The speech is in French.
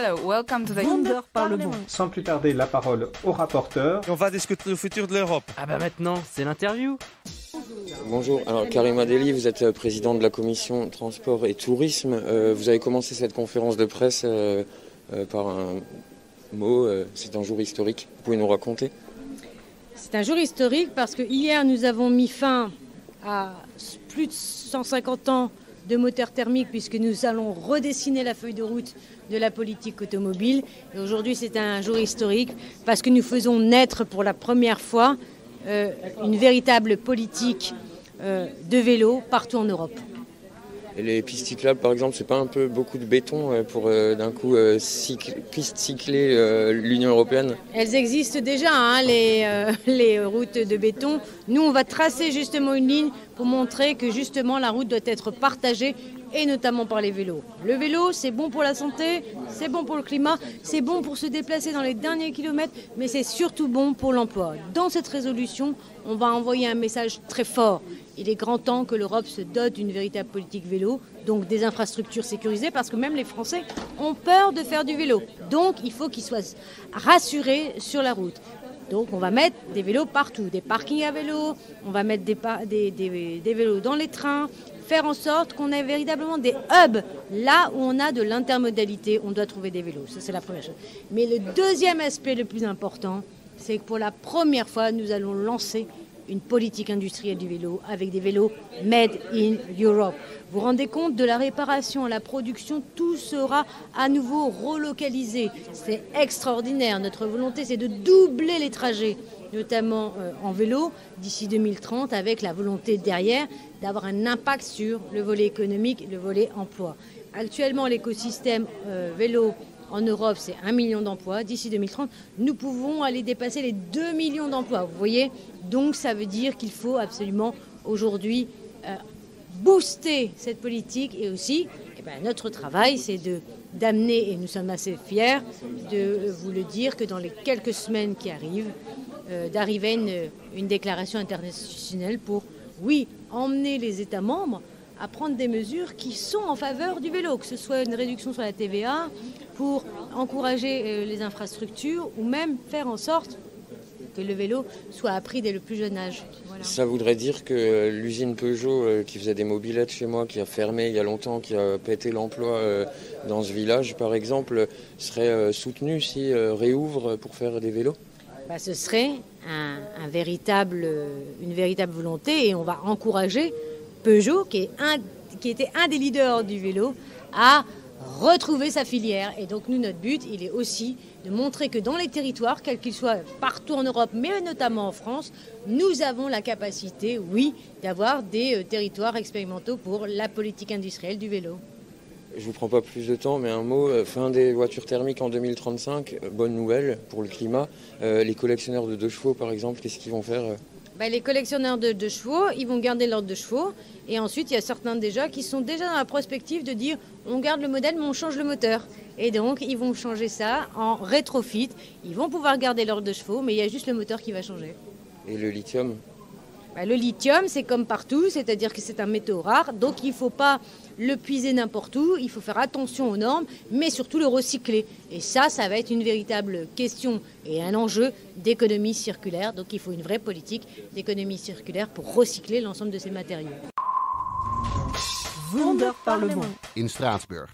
Hello, welcome to the Wonder Parlement. Sans plus tarder, la parole au rapporteur. Et on va discuter du futur de l'Europe. Ah bah maintenant, c'est l'interview. Bonjour, alors Karim Adeli, vous êtes président de la commission Transport et Tourisme. Vous avez commencé cette conférence de presse par un mot, c'est un jour historique. Vous pouvez nous raconter? C'est un jour historique parce que hier nous avons mis fin à plus de 150 ans de moteur thermique puisque nous allons redessiner la feuille de route de la politique automobile. Et aujourd'hui c'est un jour historique parce que nous faisons naître pour la première fois une véritable politique de vélo partout en Europe. Et les pistes cyclables par exemple, c'est pas un peu beaucoup de béton pour d'un coup pistes cyclées l'Union européenne? Elles existent déjà, hein, les routes de béton. Nous on va tracer justement une ligne pour montrer que justement la route doit être partagée et notamment par les vélos. Le vélo c'est bon pour la santé, c'est bon pour le climat, c'est bon pour se déplacer dans les derniers kilomètres, mais c'est surtout bon pour l'emploi. Dans cette résolution, on va envoyer un message très fort. Il est grand temps que l'Europe se dote d'une véritable politique vélo, donc des infrastructures sécurisées, parce que même les Français ont peur de faire du vélo. Donc il faut qu'ils soient rassurés sur la route. Donc on va mettre des vélos partout, des parkings à vélo, on va mettre des vélos dans les trains, faire en sorte qu'on ait véritablement des hubs, là où on a de l'intermodalité, on doit trouver des vélos, ça c'est la première chose. Mais le deuxième aspect le plus important, c'est que pour la première fois, nous allons lancer une politique industrielle du vélo avec des vélos made in Europe. Vous vous rendez compte, de la réparation à la production, tout sera à nouveau relocalisé. C'est extraordinaire. Notre volonté, c'est de doubler les trajets, notamment en vélo, d'ici 2030, avec la volonté derrière d'avoir un impact sur le volet économique, le volet emploi. Actuellement, l'écosystème vélo en Europe, c'est 1 million d'emplois. D'ici 2030, nous pouvons aller dépasser les 2 millions d'emplois. Vous voyez, donc ça veut dire qu'il faut absolument aujourd'hui booster cette politique. Et aussi, eh ben, notre travail, c'est d'amener, et nous sommes assez fiers de vous le dire, que dans les quelques semaines qui arrivent, d'arriver à une déclaration internationale pour, oui, emmener les États membres à prendre des mesures qui sont en faveur du vélo, que ce soit une réduction sur la TVA, pour encourager les infrastructures ou même faire en sorte que le vélo soit appris dès le plus jeune âge. Voilà. Ça voudrait dire que l'usine Peugeot qui faisait des mobilettes chez moi, qui a fermé il y a longtemps, qui a pété l'emploi dans ce village par exemple, serait soutenue si réouvre pour faire des vélos? Bah, ce serait une véritable volonté et on va encourager Peugeot qui était un des leaders du vélo à retrouver sa filière. Et donc nous, notre but, il est aussi de montrer que dans les territoires, quels qu'ils soient, partout en Europe, mais notamment en France, nous avons la capacité, oui, d'avoir des territoires expérimentaux pour la politique industrielle du vélo. Je ne vous prends pas plus de temps, mais un mot, fin des voitures thermiques en 2035, bonne nouvelle pour le climat. Les collectionneurs de 2 chevaux, par exemple, qu'est-ce qu'ils vont faire? Bah, les collectionneurs de 2 chevaux, ils vont garder leurs 2 chevaux. Et ensuite, il y a certains déjà qui sont déjà dans la prospective de dire on garde le modèle mais on change le moteur. Et donc, ils vont changer ça en rétrofit. Ils vont pouvoir garder leurs 2 chevaux, mais il y a juste le moteur qui va changer. Et le lithium? Bah, le lithium, c'est comme partout, c'est-à-dire que c'est un métaux rare. Donc, il ne faut pas le puiser n'importe où. Il faut faire attention aux normes, mais surtout le recycler. Et ça, ça va être une véritable question et un enjeu d'économie circulaire. Donc, il faut une vraie politique d'économie circulaire pour recycler l'ensemble de ces matériaux. Wonder Parlement in Straatsburg.